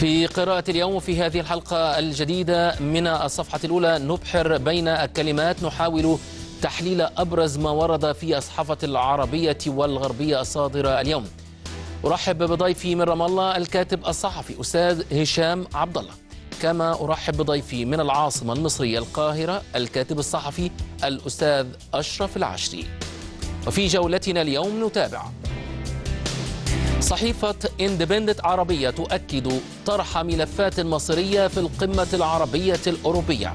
في قراءة اليوم في هذه الحلقة الجديدة من الصفحة الأولى نبحر بين الكلمات، نحاول تحليل أبرز ما ورد في الصحافة العربية والغربية الصادرة اليوم. أرحب بضيفي من رام الله الكاتب الصحفي أستاذ هشام عبد الله، كما أرحب بضيفي من العاصمة المصرية القاهرة الكاتب الصحفي الأستاذ أشرف العشري. وفي جولتنا اليوم نتابع صحيفة إندبندنت عربية تؤكد طرح ملفات مصرية في القمة العربية الأوروبية.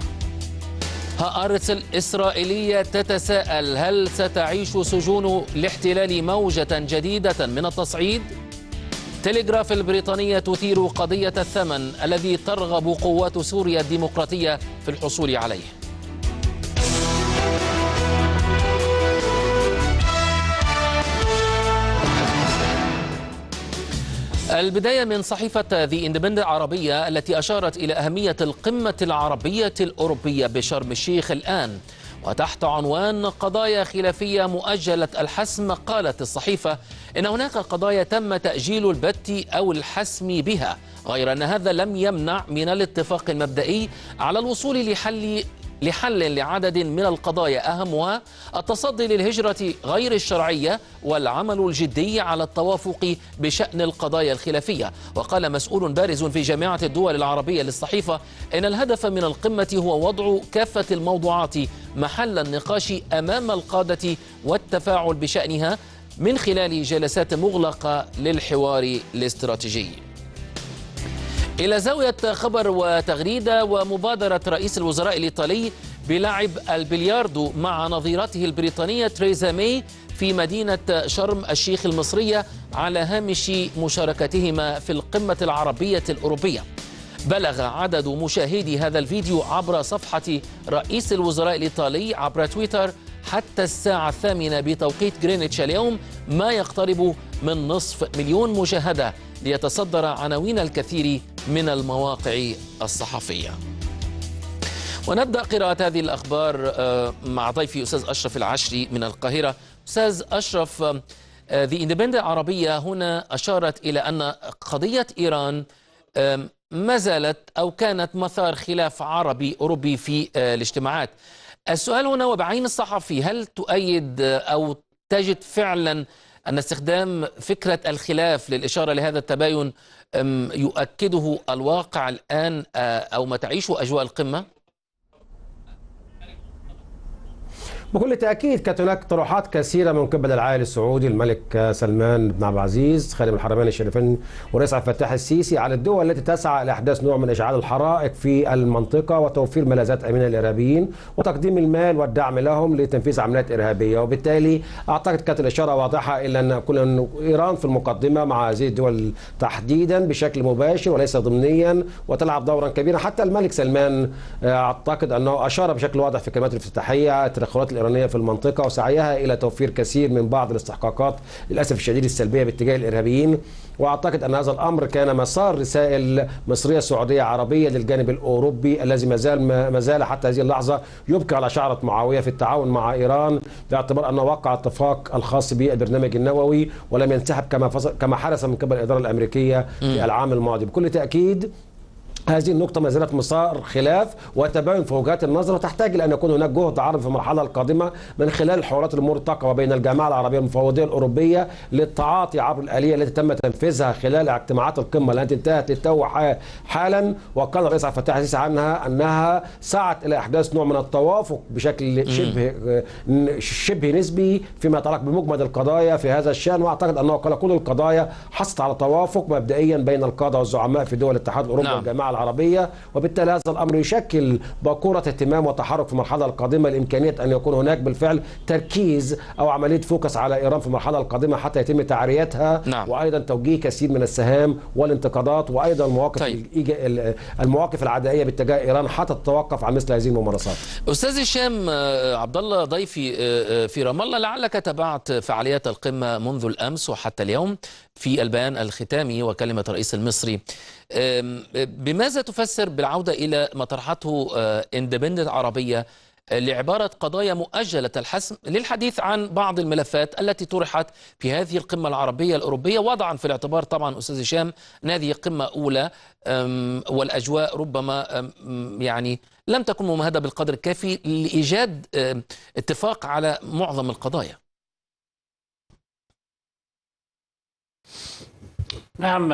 هآرتس الإسرائيلية تتساءل هل ستعيش سجون الاحتلال موجة جديدة من التصعيد؟ تلغراف البريطانية تثير قضية الثمن الذي ترغب قوات سوريا الديمقراطية في الحصول عليه. البداية من صحيفة ذي إندبندنت عربية التي أشارت إلى أهمية القمة العربية الأوروبية بشرم الشيخ الآن، وتحت عنوان قضايا خلافية مؤجلة الحسم. قالت الصحيفة إن هناك قضايا تم تأجيل البت أو الحسم بها، غير أن هذا لم يمنع من الاتفاق المبدئي على الوصول لحل لعدد من القضايا، أهمها التصدي للهجرة غير الشرعية والعمل الجدي على التوافق بشأن القضايا الخلافية. وقال مسؤول بارز في جامعة الدول العربية للصحيفة إن الهدف من القمة هو وضع كافة الموضوعات محل النقاش أمام القادة والتفاعل بشأنها من خلال جلسات مغلقة للحوار الاستراتيجي. إلى زاوية خبر وتغريدة ومبادرة رئيس الوزراء الإيطالي بلعب البلياردو مع نظيرته البريطانية تريزا مي في مدينة شرم الشيخ المصرية على هامش مشاركتهما في القمة العربية الأوروبية. بلغ عدد مشاهدي هذا الفيديو عبر صفحة رئيس الوزراء الإيطالي عبر تويتر حتى الساعة 8 بتوقيت غرينتش اليوم ما يقترب من 500,000 مشاهدة، ليتصدر عناوين الكثير من المواقع الصحفية. ونبدأ قراءة هذه الأخبار مع ضيفي أستاذ أشرف العشري من القاهرة. أستاذ أشرف، ذي إندبندنت عربية هنا أشارت إلى أن قضية إيران ما زالت أو كانت مثار خلاف عربي أوروبي في الاجتماعات. السؤال هنا وبعين الصحفي، هل تؤيد أو تجد فعلا أن استخدام فكرة الخلاف للإشارة لهذا التباين يؤكده الواقع الآن أو ما تعيشه أجواء القمة؟ بكل تأكيد كانت هناك طروحات كثيرة من قبل العائل السعودي الملك سلمان بن عبد العزيز خادم الحرمين الشريفين ورئيس عبد الفتاح السيسي على الدول التي تسعى لإحداث نوع من إشعال الحرائق في المنطقة وتوفير ملاذات آمنة للإرهابيين وتقديم المال والدعم لهم لتنفيذ عمليات إرهابية. وبالتالي أعتقد كانت الإشارة واضحة إلى أن كل إيران في المقدمة مع هذه الدول تحديدا بشكل مباشر وليس ضمنيا، وتلعب دورا كبيرا. حتى الملك سلمان أعتقد أنه أشار بشكل واضح في كلماته الافتتاحية التدخلات الإيرانية في المنطقة وسعيها إلى توفير كثير من بعض الاستحقاقات للأسف الشديد السلبية باتجاه الإرهابيين. وأعتقد أن هذا الأمر كان مسار رسائل مصرية سعودية عربية للجانب الأوروبي الذي ما زال حتى هذه اللحظة يبكي على شعرة معاوية في التعاون مع إيران، باعتبار أن وقع اتفاق الخاص بالبرنامج النووي ولم ينسحب كما حدث من قبل الإدارة الأمريكية في العام الماضي. بكل تأكيد هذه النقطة ما زالت مسار خلاف وتباين في وجهات النظر، وتحتاج لأن يكون هناك جهد عربي في المرحلة القادمة من خلال الحوارات المرتقبة بين الجامعة العربية المفوضية الأوروبية للتعاطي عبر الآلية التي تم تنفيذها خلال اجتماعات القمة التي انتهت للتو حالا، وقال الرئيس عبد الفتاح السيسي عنها أنها سعت إلى إحداث نوع من التوافق بشكل شبه نسبي فيما يتعلق بمجمل القضايا في هذا الشأن. وأعتقد أنه قال كل القضايا حصلت على توافق مبدئيا بين القادة والزعماء في دول الاتحاد الأوروبي والجامعة العربية، وبالتالي هذا الأمر يشكل باكورة اهتمام وتحرك في المرحلة القادمة لإمكانية أن يكون هناك بالفعل تركيز أو عملية فوكس على إيران في المرحلة القادمة حتى يتم تعريتها، وأيضا توجيه كثير من السهام والانتقادات وأيضا المواقف العدائية باتجاه إيران حتى تتوقف عن مثل هذه الممارسات. أستاذ هشام عبد الله ضيفي في رام الله، لعلك تابعت فعاليات القمة منذ الأمس وحتى اليوم. في البيان الختامي وكلمة الرئيس المصري، بماذا تفسر بالعودة إلى ما طرحته إندبندنت عربية لعبارة قضايا مؤجلة الحسم للحديث عن بعض الملفات التي طرحت في هذه القمة العربية الأوروبية، وضعا في الاعتبار طبعا أستاذ هشام أن هذه قمة أولى والأجواء ربما يعني لم تكن ممهدة بالقدر الكافي لإيجاد اتفاق على معظم القضايا. نعم،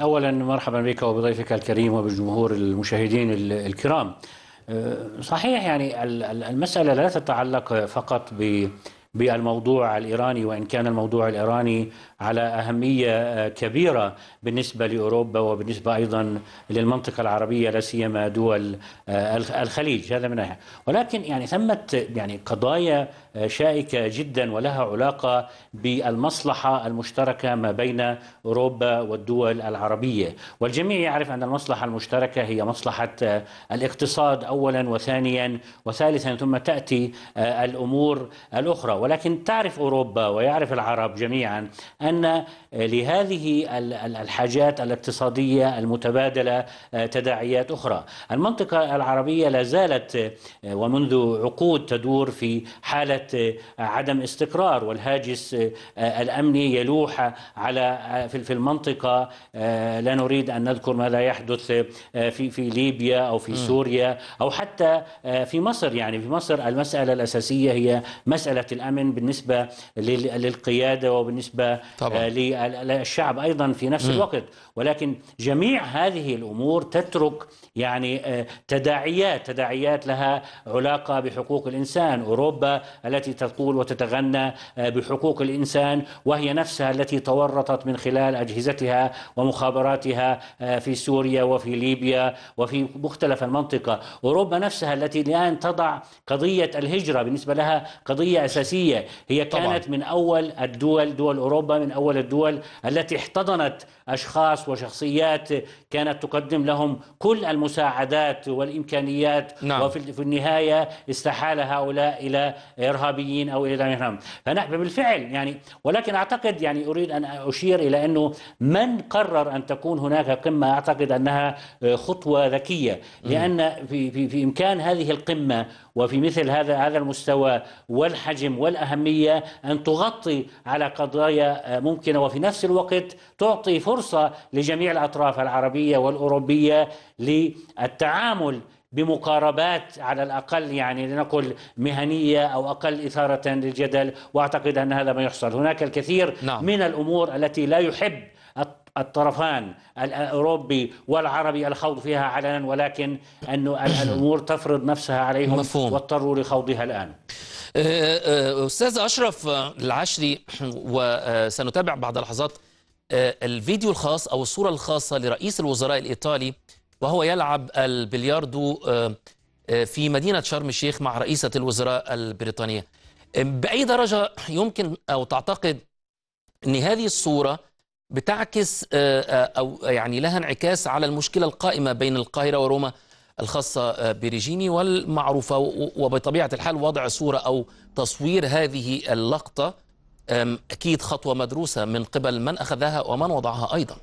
أولا مرحبا بك وبضيفك الكريم وبجمهور المشاهدين الكرام. صحيح، يعني المسألة لا تتعلق فقط بالموضوع الإيراني، وإن كان الموضوع الإيراني على أهمية كبيرة بالنسبة لأوروبا وبالنسبة أيضا للمنطقة العربية لا سيما دول الخليج، هذا من ناحية. ولكن يعني ثمت يعني قضايا شائكة جدا ولها علاقة بالمصلحة المشتركة ما بين أوروبا والدول العربية، والجميع يعرف أن المصلحة المشتركة هي مصلحة الاقتصاد أولا وثانيا وثالثا، ثم تأتي الأمور الأخرى. ولكن تعرف أوروبا ويعرف العرب جميعا أن لهذه الحاجات الاقتصادية المتبادلة تداعيات أخرى. المنطقة العربية لا زالت ومنذ عقود تدور في حالة عدم استقرار، والهاجس الأمني يلوح على في المنطقة. لا نريد أن نذكر ماذا يحدث في ليبيا أو في سوريا أو حتى في مصر. يعني في مصر المسألة الأساسية هي مسألة الأمن بالنسبة للقيادة وبالنسبة طبعا للشعب أيضا في نفس الوقت. ولكن جميع هذه الأمور تترك يعني تداعيات لها علاقة بحقوق الإنسان. أوروبا التي تقول وتتغنى بحقوق الإنسان وهي نفسها التي تورطت من خلال أجهزتها ومخابراتها في سوريا وفي ليبيا وفي مختلف المنطقة. أوروبا نفسها التي الآن تضع قضية الهجرة بالنسبة لها قضية أساسية. هي كانت طبعا من أول الدول، دول أوروبا من أول الدول التي احتضنت أشخاص وشخصيات كانت تقدم لهم كل المساعدات والإمكانيات. نعم. وفي النهاية استحال هؤلاء إلى إرهابيين أو إلى مهرم. فنحن بالفعل يعني، ولكن أعتقد يعني أريد أن أشير إلى أنه من قرر أن تكون هناك قمة أعتقد أنها خطوة ذكية، لأن في إمكان هذه القمة وفي مثل هذا المستوى والحجم والأهمية أن تغطي على قضايا ممكنة، وفي نفس الوقت تعطي فرصة لجميع الأطراف العربية والأوروبية للتعامل بمقاربات على الأقل يعني لنقل مهنية أو أقل إثارة للجدل. وأعتقد أن هذا ما يحصل. هناك الكثير من الأمور التي لا يحب الطرفان الأوروبي والعربي الخوض فيها علنا، ولكن أن الأمور تفرض نفسها عليهم واضطروا لخوضها الآن. أستاذ أشرف العشري، وسنتابع بعد لحظات الفيديو الخاص أو الصورة الخاصة لرئيس الوزراء الإيطالي وهو يلعب البلياردو في مدينة شرم الشيخ مع رئيسة الوزراء البريطانية. بأي درجة يمكن أو تعتقد أن هذه الصورة بتعكس أو يعني لها انعكاس على المشكلة القائمة بين القاهرة وروما الخاصة بريجيني والمعروفة، وبطبيعة الحال وضع صورة أو تصوير هذه اللقطة أكيد خطوة مدروسة من قبل من أخذها ومن وضعها أيضا؟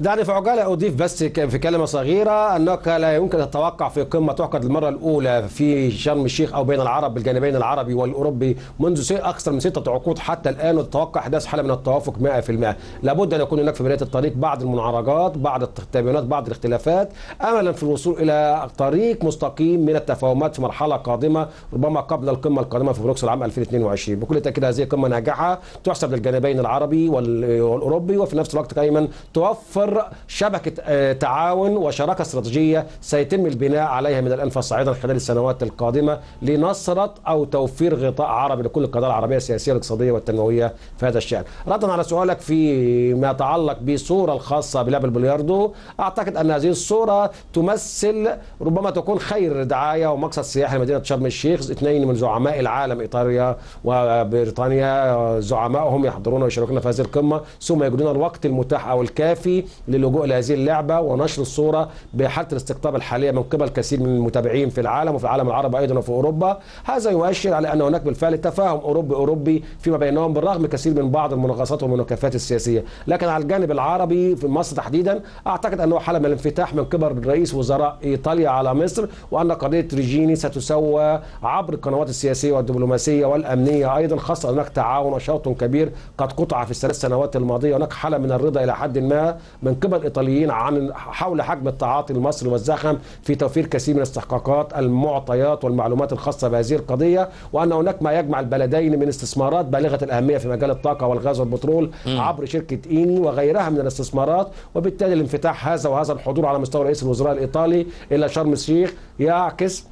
دعني في عجالة أضيف بس في كلمة صغيرة أنك لا يمكن تتوقع في قمة تعقد المرة الأولى في شرم الشيخ أو بين العرب بالجانبين العربي والأوروبي منذ أكثر من 6 عقود حتى الآن، وتتوقع أحداث حالة من التوافق 100%. لابد أن يكون هناك في بداية الطريق بعض المنعرجات، بعض التباينات، بعض الاختلافات، أملا في الوصول إلى طريق مستقيم من التفاهمات في مرحلة قادمة ربما قبل القمة القادمة في بروكسل عام 2022. بكل تأكيد هذه قمة ناجحة تحسب للجانبين العربي والأوروبي، وفي نفس الوقت أيضا توفر شبكة تعاون وشراكة استراتيجية سيتم البناء عليها من الآن فصاعدا خلال السنوات القادمة لنصرة أو توفير غطاء عربي لكل القضايا العربية السياسية والاقتصادية والتنموية في هذا الشأن. ردا على سؤالك فيما يتعلق بالصورة الخاصة بلعب البلياردو، أعتقد أن هذه الصورة تمثل ربما تكون خير دعاية ومقصد سياحي لمدينة شرم الشيخ. 2 من زعماء العالم إيطاليا وبريطانيا زعمائهم يحضرون ويشاركون في هذه القمة، ثم يجدون الوقت المتاح أو الكافي للجوء لهذه اللعبة ونشر الصورة بحالة الاستقطاب الحالية من قبل كثير من المتابعين في العالم وفي العالم العربي أيضا وفي أوروبا. هذا يؤشر على أن هناك بالفعل تفاهم أوروبي فيما بينهم بالرغم كثير من بعض المناقصات والمناكفات السياسية. لكن على الجانب العربي في مصر تحديدا أعتقد أنه حالة من الانفتاح من قبل رئيس وزراء إيطاليا على مصر، وأن قضية ريجيني ستسوى عبر القنوات السياسية والدبلوماسية والأمنية أيضا، خاصة هناك تعاون وشوط كبير قد قطع في الثلاث سنوات الماضية. هناك حالة من الرضا إلى حد ما من قبل الإيطاليين عن حول حجم التعاطي المصري والزخم في توفير كثير من استحقاقات المعطيات والمعلومات الخاصة بهذه القضية، وأن هناك ما يجمع البلدين من استثمارات بالغة الأهمية في مجال الطاقة والغاز والبترول عبر شركة ايني وغيرها من الاستثمارات. وبالتالي الانفتاح هذا وهذا الحضور على مستوى رئيس الوزراء الإيطالي إلى شرم الشيخ يعكس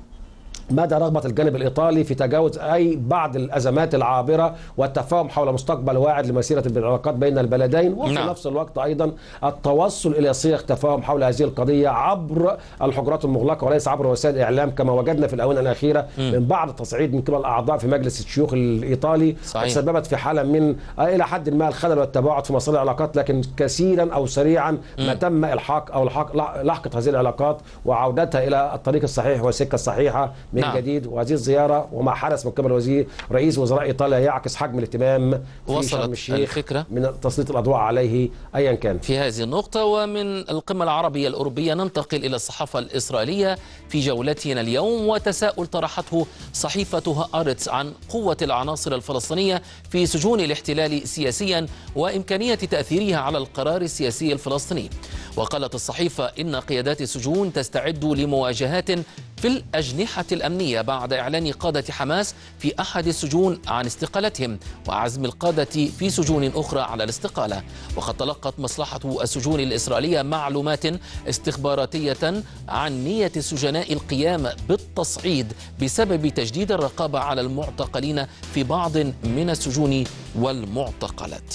مدى رغبة الجانب الإيطالي في تجاوز أي بعض الأزمات العابرة والتفاهم حول مستقبل واعد لمسيرة العلاقات بين البلدين، وفي نفس الوقت أيضا التوصل إلى صيغ تفاهم حول هذه القضية عبر الحجرات المغلقة وليس عبر وسائل الإعلام كما وجدنا في الآونة الأخيرة من بعض التصعيد من قبل أعضاء في مجلس الشيوخ الإيطالي تسببت في حالة من إلى حد ما الخلل والتباعد في مصالح العلاقات. لكن كثيرا أو سريعا ما تم إلحاق أو لحقة هذه العلاقات وعودتها إلى الطريق الصحيح والسكة الصحيحة من جديد. وهذه الزيارة وما حدث من قبل رئيس وزراء إيطاليا يعكس حجم الاهتمام في شرم الشيخ من تسليط الأضواء عليه أيا كان في هذه النقطة. ومن القمة العربية الأوروبية ننتقل إلى الصحافة الإسرائيلية في جولتنا اليوم، وتساؤل طرحته صحيفة هآرتس عن قوة العناصر الفلسطينية في سجون الاحتلال سياسيا وإمكانية تأثيرها على القرار السياسي الفلسطيني. وقالت الصحيفة إن قيادات السجون تستعد لمواجهات في الأجنحة الأمنية بعد إعلان قادة حماس في أحد السجون عن استقالتهم وعزم القادة في سجون أخرى على الاستقالة. وقد تلقت مصلحة السجون الإسرائيلية معلومات استخباراتية عن نية السجناء القيام بالتصعيد بسبب تجديد الرقابة على المعتقلين في بعض من السجون والمعتقلات.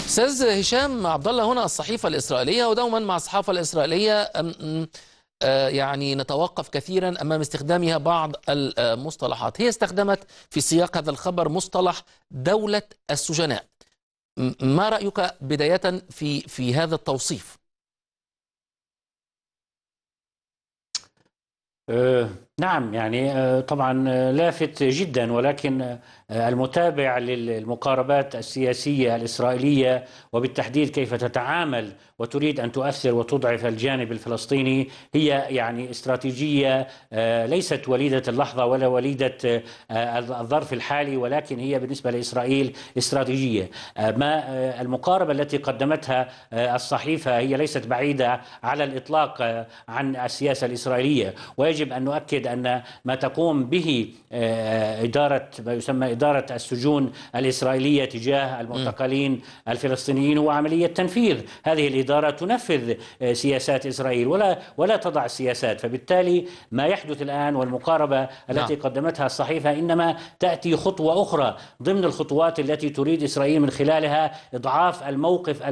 أستاذ هشام عبد الله، هنا الصحيفة الإسرائيلية، ودوما مع الصحافة الإسرائيلية يعني نتوقف كثيرا أمام استخدامها بعض المصطلحات. هي استخدمت في سياق هذا الخبر مصطلح دولة السجناء. ما رأيك بداية في هذا التوصيف؟ نعم، يعني طبعا لافت جدا، ولكن المتابع للمقاربات السياسية الإسرائيلية وبالتحديد كيف تتعامل وتريد أن تؤثر وتضعف الجانب الفلسطيني هي يعني استراتيجية ليست وليدة اللحظة ولا وليدة الظرف الحالي، ولكن هي بالنسبة لإسرائيل استراتيجية. ما المقاربة التي قدمتها الصحيفة هي ليست بعيدة على الإطلاق عن السياسة الإسرائيلية، ويجب أن نؤكد أن ما تقوم به إدارة ما يسمى إدارة السجون الإسرائيلية تجاه المعتقلين الفلسطينيين هو عملية تنفيذ. هذه الإدارة تنفذ سياسات إسرائيل ولا تضع سياسات، فبالتالي ما يحدث الآن والمقاربة التي قدمتها الصحيفة إنما تأتي خطوة أخرى ضمن الخطوات التي تريد إسرائيل من خلالها إضعاف الموقف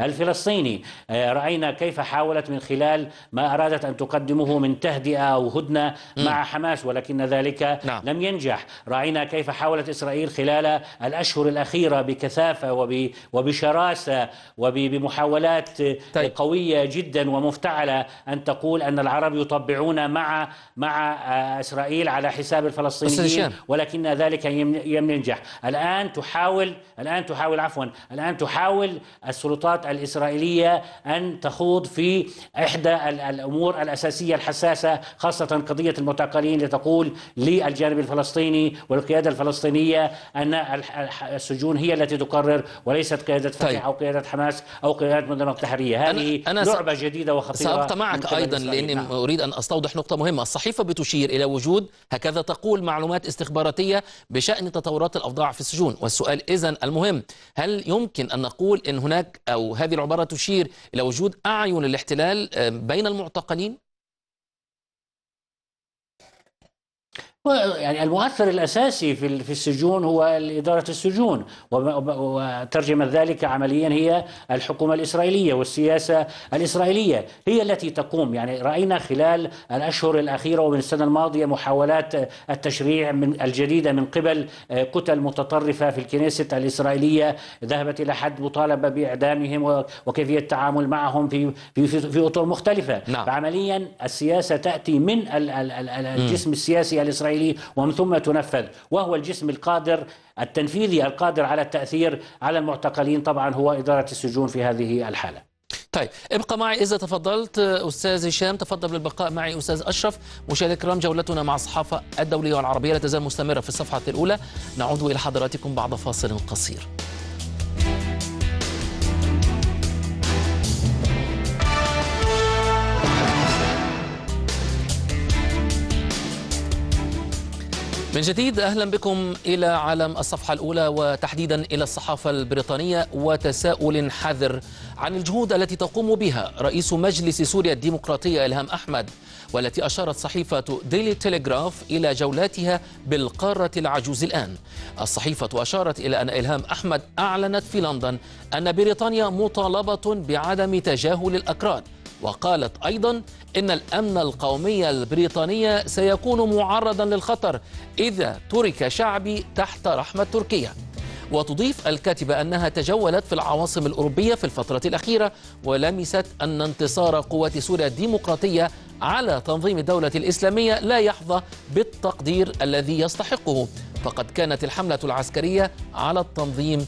الفلسطيني. رأينا كيف حاولت من خلال ما أرادت أن تقدمه من تهدئة أو هدنة مع حماس، ولكن ذلك لم ينجح. رأينا كيف حاولت إسرائيل خلال الأشهر الأخيرة بكثافة وبشراسة وبمحاولات قوية جدا ومفتعلة أن تقول أن العرب يطبعون مع إسرائيل على حساب الفلسطينيين، ولكن ذلك لم ينجح. الآن تحاول السلطات الإسرائيلية أن تخوض في إحدى الأمور الأساسية الحساسة، خاصة قضية المعتقلين، لتقول للجانب الفلسطيني والقيادة الفلسطينية أن السجون هي التي تقرر وليست قيادة فتح أو قيادة حماس أو قيادة منظمة التحرية. هذه لعبة جديدة وخطيرة. سأبقى معك أيضا لأني أريد أن أستوضح نقطة مهمة. الصحيفة بتشير إلى وجود هكذا تقول معلومات استخباراتية بشأن تطورات الأوضاع في السجون، والسؤال إذن المهم هل يمكن أن نقول إن هناك أو هذه العبارة تشير إلى وجود أعين الاحتلال بين المعتقلين؟ يعني المؤثر الأساسي في السجون هو إدارة السجون، وترجمت ذلك عمليا هي الحكومة الإسرائيلية والسياسة الإسرائيلية هي التي تقوم. يعني رأينا خلال الأشهر الأخيرة ومن السنة الماضية محاولات التشريع الجديدة من قبل كتل متطرفة في الكنيست الإسرائيلية ذهبت إلى حد مطالبة بإعدامهم وكيفية التعامل معهم في أطر مختلفة. فعمليا السياسة تأتي من الجسم السياسي الإسرائيلي ومن ثم تنفذ، وهو الجسم القادر التنفيذي القادر على التأثير على المعتقلين طبعا هو إدارة السجون في هذه الحالة. طيب ابقى معي إذا تفضلت أستاذ هشام، تفضل بالبقاء معي أستاذ أشرف. مشاهدينا الكرام، جولتنا مع الصحافة الدولية والعربية لا تزال مستمرة في الصفحة الأولى، نعود إلى حضراتكم بعد فاصل قصير. من جديد أهلا بكم إلى عالم الصفحة الأولى وتحديدا إلى الصحافة البريطانية. وتساؤل حذر عن الجهود التي تقوم بها رئيس مجلس سوريا الديمقراطية إلهام أحمد، والتي أشارت صحيفة ديلي تيليغراف إلى جولاتها بالقارة العجوز الآن. الصحيفة أشارت إلى أن إلهام أحمد أعلنت في لندن أن بريطانيا مطالبة بعدم تجاهل الأكراد، وقالت أيضا إن الأمن القومي البريطاني سيكون معرضا للخطر إذا ترك شعبي تحت رحمة تركيا. وتضيف الكاتبة أنها تجولت في العواصم الأوروبية في الفترة الأخيرة ولمست أن انتصار قوات سوريا الديمقراطية على تنظيم الدولة الإسلامية لا يحظى بالتقدير الذي يستحقه، فقد كانت الحملة العسكرية على التنظيم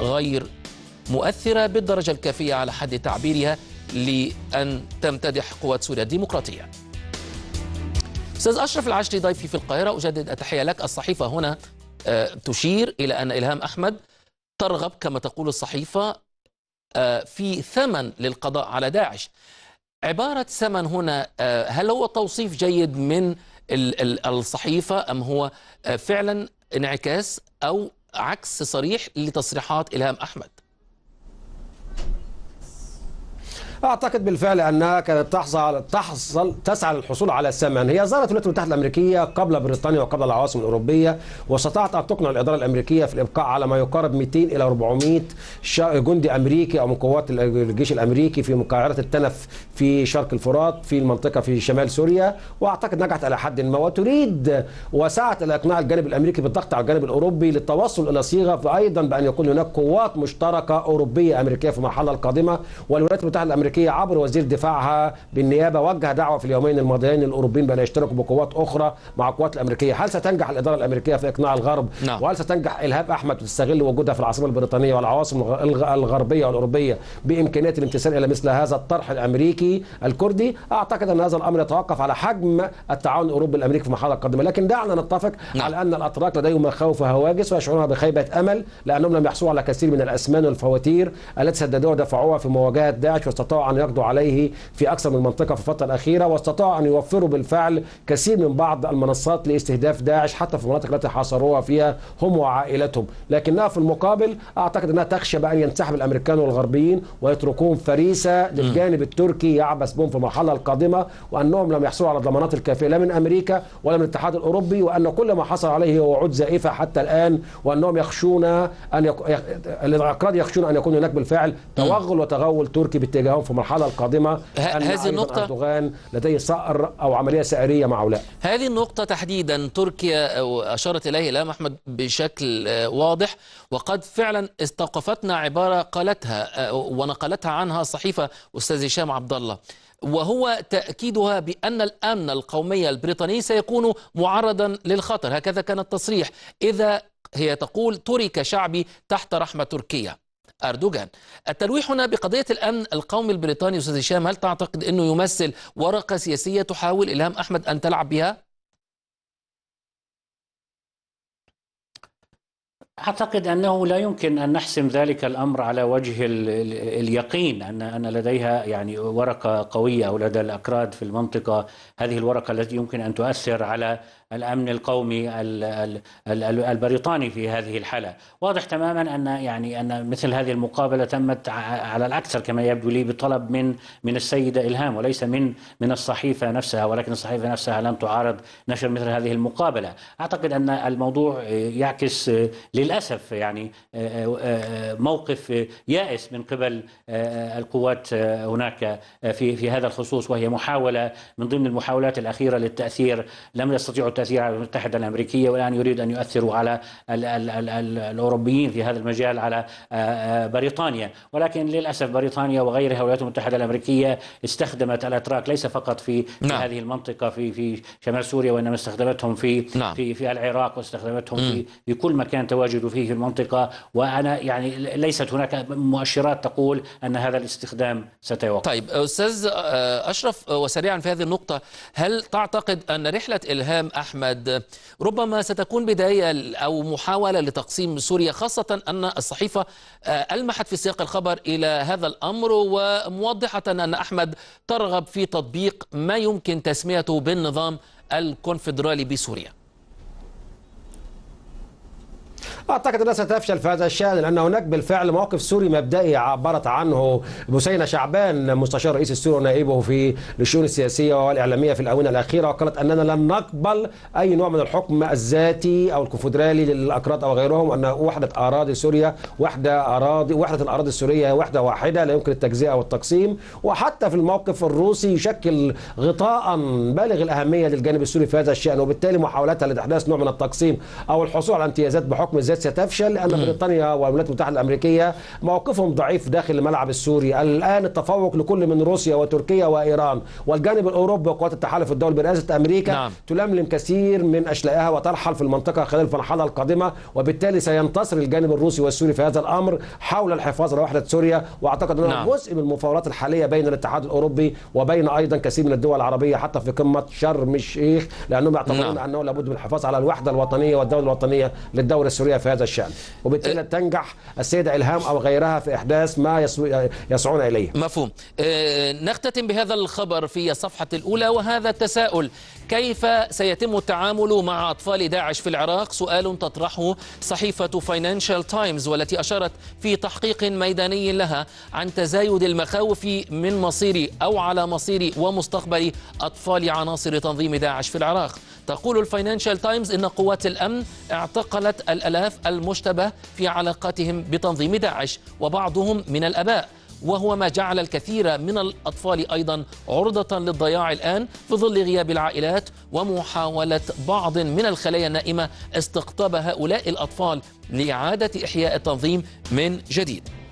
غير مؤثرة بالدرجة الكافية على حد تعبيرها لأن تمتدح قوات سوريا الديمقراطية. أستاذ أشرف العشري ضيفي في القاهرة، أجدد التحية لك. الصحيفة هنا تشير إلى أن إلهام أحمد ترغب كما تقول الصحيفة في ثمن للقضاء على داعش. عبارة ثمن هنا هل هو توصيف جيد من الصحيفة أم هو فعلا انعكاس أو عكس صريح لتصريحات إلهام أحمد؟ أعتقد بالفعل أنها كانت تسعى للحصول على ثمن. هي زارت الولايات المتحدة الأمريكية قبل بريطانيا وقبل العواصم الأوروبية، واستطاعت أن تقنع الإدارة الأمريكية في الإبقاء على ما يقارب 200 إلى 400 جندي أمريكي أو من قوات الجيش الأمريكي في مقاعدة التنف في شرق الفرات في المنطقة في شمال سوريا، وأعتقد نجحت إلى حد ما، وتريد وسعت إلى إقناع الجانب الأمريكي بالضغط على الجانب الأوروبي للتوصل إلى صيغة، فأيضا بأن يكون هناك قوات مشتركة أوروبية أمريكية في المرحلة القادمة. والولايات المتحدة الأمريكية عبر وزير دفاعها بالنيابه وجه دعوه في اليومين الماضيين للاوروبيين بان يشتركوا بقوات اخرى مع القوات الامريكيه. هل ستنجح الاداره الامريكيه في اقناع الغرب؟ لا. وهل ستنجح الهام احمد تستغل وجودها في العاصمه البريطانيه والعواصم الغربيه والاوروبيه بامكانيات الامتثال الى مثل هذا الطرح الامريكي الكردي؟ اعتقد ان هذا الامر يتوقف على حجم التعاون الاوروبي الامريكي في المرحله القادمه، لكن دعنا نتفق على ان الاتراك لديهم مخاوف وهواجس ويشعرون بخيبه امل لانهم لم يحصلوا على كثير من الاثمان والفواتير التي سددوها ودفعوها في مواجهه داعش، واستطاعوا أن يقضوا عليه في أكثر من منطقة في الفترة الأخيرة، واستطاعوا أن يوفروا بالفعل كثير من بعض المنصات لاستهداف داعش حتى في المناطق التي حاصروها فيها هم وعائلتهم. لكنها في المقابل أعتقد أنها تخشى بأن ينسحب الأمريكان والغربيين ويتركوهم فريسة للجانب التركي يعبث بهم في المرحلة القادمة، وأنهم لم يحصلوا على الضمانات الكافية لا من أمريكا ولا من الاتحاد الأوروبي، وأن كل ما حصل عليه هو وعود زائفة حتى الآن، وأنهم يخشون أن الأكراد يخشون أن يكون هناك بالفعل توغل وتغول تركي اتجاههم في المرحله القادمه. هذه النقطه أردوغان لديه ثأر او عمليه ثأريه مع هؤلاء. هذه النقطه تحديدا تركيا اشارت اليه إلهام أحمد بشكل واضح، وقد فعلا استوقفتنا عباره قالتها ونقلتها عنها الصحيفه استاذ هشام عبد الله، وهو تأكيدها بأن الأمن القومي البريطاني سيكون معرضا للخطر. هكذا كان التصريح إذا هي تقول ترك شعبي تحت رحمة تركيا أردوغان. التلويح هنا بقضية الأمن القومي البريطاني أستاذ هشام، هل تعتقد أنه يمثل ورقة سياسية تحاول إلهام أحمد أن تلعب بها؟ أعتقد أنه لا يمكن أن نحسم ذلك الأمر على وجه اليقين أن لديها يعني ورقة قوية أو لدى الأكراد في المنطقة، هذه الورقة التي يمكن أن تؤثر على الأمن القومي البريطاني في هذه الحالة. واضح تماما أن يعني أن مثل هذه المقابلة تمت على الأكثر كما يبدو لي بطلب من السيدة إلهام وليس من الصحيفة نفسها، ولكن الصحيفة نفسها لم تعارض نشر مثل هذه المقابلة. أعتقد أن الموضوع يعكس للأسف يعني موقف يائس من قبل القوات هناك في هذا الخصوص، وهي محاولة من ضمن المحاولات الأخيرة للتأثير. لم يستطيعوا التأثير على الولايات المتحدة الأمريكية، والآن يريد أن يؤثروا على الأوروبيين في هذا المجال، على بريطانيا. ولكن للأسف بريطانيا وغيرها الولايات المتحدة الأمريكية استخدمت الأتراك ليس فقط في هذه المنطقة في شمال سوريا، وإنما استخدمتهم في العراق، واستخدمتهم في كل مكان تواجدوا فيه في المنطقة. وأنا يعني ليست هناك مؤشرات تقول أن هذا الاستخدام سيتوقف. طيب أستاذ أشرف، وسريعا في هذه النقطة، هل تعتقد أن رحلة إلهام أحمد ربما ستكون بداية أو محاولة لتقسيم سوريا، خاصة أن الصحيفة ألمحت في سياق الخبر إلى هذا الأمر، وموضحة أن أحمد ترغب في تطبيق ما يمكن تسميته بالنظام الكونفدرالي بسوريا؟ أعتقد أنها ستفشل في هذا الشأن، لأن هناك بالفعل موقف سوري مبدئي عبرت عنه بثينة شعبان مستشار الرئيس السوري ونائبه في الشؤون السياسية والإعلامية في الآونة الأخيرة، وقالت أننا لن نقبل أي نوع من الحكم الذاتي أو الكونفدرالي للأكراد أو غيرهم، وأن وحدة أراضي سوريا وحدة الأراضي السورية وحدة واحدة لا يمكن التجزئة والتقسيم. وحتى في الموقف الروسي يشكل غطاء بالغ الأهمية للجانب السوري في هذا الشأن، وبالتالي محاولاتها لإحداث نوع من التقسيم أو الحصول على امتيازات بحكم الذات ستفشل، لأن بريطانيا والولايات المتحدة الأمريكية موقفهم ضعيف داخل الملعب السوري. الآن التفوق لكل من روسيا وتركيا وإيران، والجانب الأوروبي وقوات التحالف الدولي برئاسة أمريكا تلملم كثير من أشلائها وترحل في المنطقة خلال الفرحلة القادمة، وبالتالي سينتصر الجانب الروسي والسوري في هذا الأمر حول الحفاظ على وحدة سوريا. وأعتقد أنه جزء من المفاوضات الحالية بين الاتحاد الأوروبي وبين أيضا كثير من الدول العربية حتى في قمة شرم الشيخ، لأنهم يعتقدون أنه لابد من الحفاظ على الوحدة الوطنية والدولة الوطنية للدولة السورية في هذا الشأن، وبالتالي تنجح السيدة إلهام أو غيرها في إحداث ما يسعون إليه. مفهوم. نختتم بهذا الخبر في الصفحة الأولى، وهذا التساؤل: كيف سيتم التعامل مع أطفال داعش في العراق؟ سؤال تطرحه صحيفة فاينانشال تايمز، والتي أشارت في تحقيق ميداني لها عن تزايد المخاوف من مصير أو على مصير ومستقبل أطفال عناصر تنظيم داعش في العراق. تقول الفاينانشال تايمز إن قوات الأمن اعتقلت الآلاف المشتبه في علاقاتهم بتنظيم داعش، وبعضهم من الآباء، وهو ما جعل الكثير من الأطفال أيضا عرضة للضياع الآن في ظل غياب العائلات ومحاولة بعض من الخلايا النائمة استقطاب هؤلاء الأطفال لإعادة إحياء التنظيم من جديد.